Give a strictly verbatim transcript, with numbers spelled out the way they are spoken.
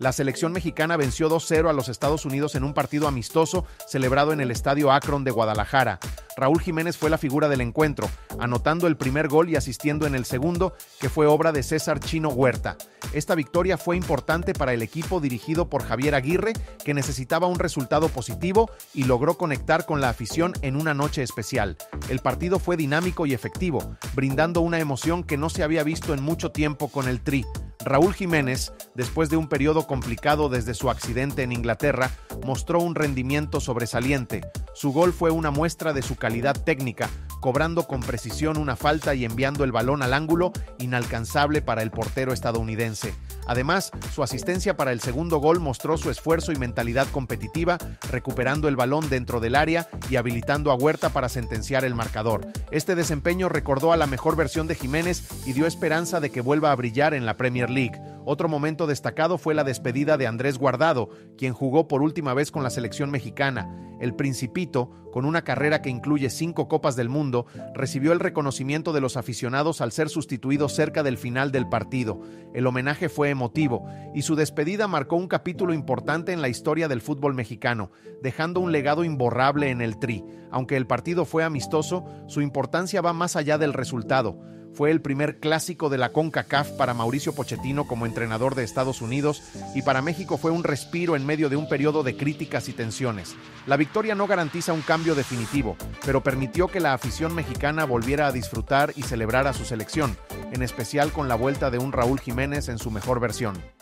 La selección mexicana venció dos cero a los Estados Unidos en un partido amistoso celebrado en el Estadio Akron de Guadalajara. Raúl Jiménez fue la figura del encuentro, anotando el primer gol y asistiendo en el segundo, que fue obra de César Chino Huerta. Esta victoria fue importante para el equipo dirigido por Javier Aguirre, que necesitaba un resultado positivo y logró conectar con la afición en una noche especial. El partido fue dinámico y efectivo, brindando una emoción que no se había visto en mucho tiempo con el Tri. Raúl Jiménez, después de un periodo complicado desde su accidente en Inglaterra, mostró un rendimiento sobresaliente. Su gol fue una muestra de su calidad técnica, cobrando con precisión una falta y enviando el balón al ángulo inalcanzable para el portero estadounidense. Además, su asistencia para el segundo gol mostró su esfuerzo y mentalidad competitiva, recuperando el balón dentro del área y habilitando a Huerta para sentenciar el marcador. Este desempeño recordó a la mejor versión de Jiménez y dio esperanza de que vuelva a brillar en la Premier League. Otro momento destacado fue la despedida de Andrés Guardado, quien jugó por última vez con la selección mexicana. El Principito, con una carrera que incluye cinco Copas del Mundo, recibió el reconocimiento de los aficionados al ser sustituido cerca del final del partido. El homenaje fue emotivo y su despedida marcó un capítulo importante en la historia del fútbol mexicano, dejando un legado imborrable en el Tri. Aunque el partido fue amistoso, su importancia va más allá del resultado. Fue el primer clásico de la CONCACAF para Mauricio Pochettino como entrenador de Estados Unidos y para México fue un respiro en medio de un periodo de críticas y tensiones. La victoria no garantiza un cambio definitivo, pero permitió que la afición mexicana volviera a disfrutar y celebrar a su selección, en especial con la vuelta de un Raúl Jiménez en su mejor versión.